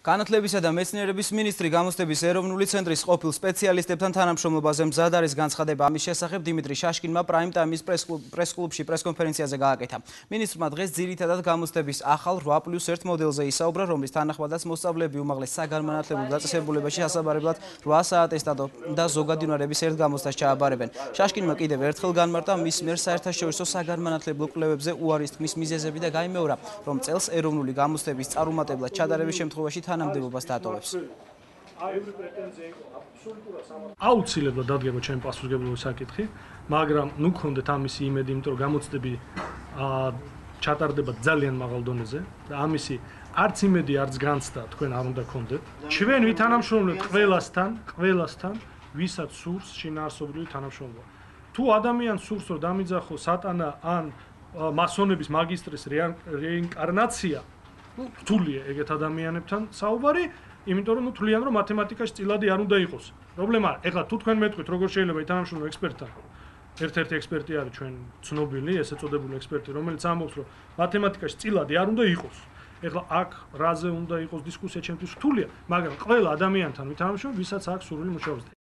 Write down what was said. განათლებისა და მეცნიერების მინისტრი გამოსდების ეროვნული ცენტრის ყოფილ სპეციალისტებთან თანამშრომლობაზე მზად არის განცხადება. ამის შესახებ დიმიტრი შაშკინმა პრაიმ ტაიმის პრესკლუბში პრესკონფერენციაზე გააკეთა. მინისტრმა დღეს ძირითადად გამოსდების ახალ 8+1 მოდელზე ისაუბრა, რომლის თანახმადაც მოსწავლეები უმაღლეს საგანმანათლებლო დაწესებულებაში ასაბარებლად 8 საატესტატო და ზოგადი უნარების ერთ გამოცდას ჩააბარებენ. შაშკინმა კიდევ ერთხელ განმარტა მის მიერ საერთაშორისო საგანმანათლებლო კვლევებზე უარის თქმის მიზეზები და გაიმეორა, რომ წელს ეროვნული გამოცდების წარუმატებლად ჩადარების შემთხვევაში თანამდებობას დატოვებს. აუცილებლად დადგება ჩემი პასუხისმგებლობის საკითხი, მაგრამ ნუ გქონდეთ ამისი იმედი, იმიტომ რომ გამოცდები ჩატარდება ძალიან მაღალ დონეზე და ამისი არც იმედი, არც განცდა თქვენ არ უნდა გქონდეთ. ჩვენ ვითანამშრომლებთ ყველასთან, ვისაც სურს შინაარსობრივი თანამშრომლობა. თუ ადამიანს სურს რომ დამიძახოს სატანა ან მასონების მაგისტრის რეინკარნაცია, ну რთულია ეგეთ ადამიანებთან საუბარი. Იმიტომ რომ თვლიან რომ მათემატიკაში წილადი არ უნდა იყოს. პრობლემა არის. ეხლა თუ თქვენ მეტყვით როგორ შეიძლება ითანამშრომლო ექსპერტთან. ერთ-ერთი ექსპერტი არის ჩვენ ცნობილი, ესე წოდებული ექსპერტი, რომელიც ამბობს რომ მათემატიკაში წილადი არ უნდა იყოს. ეხლა აქ რაზე უნდა იყოს დისკუსია ჩემთვის რთულია, მაგრამ ყველა ადამიანთან ვითანამშრომლობ, ვისაც აქვს სურვილი მუშაობაზე.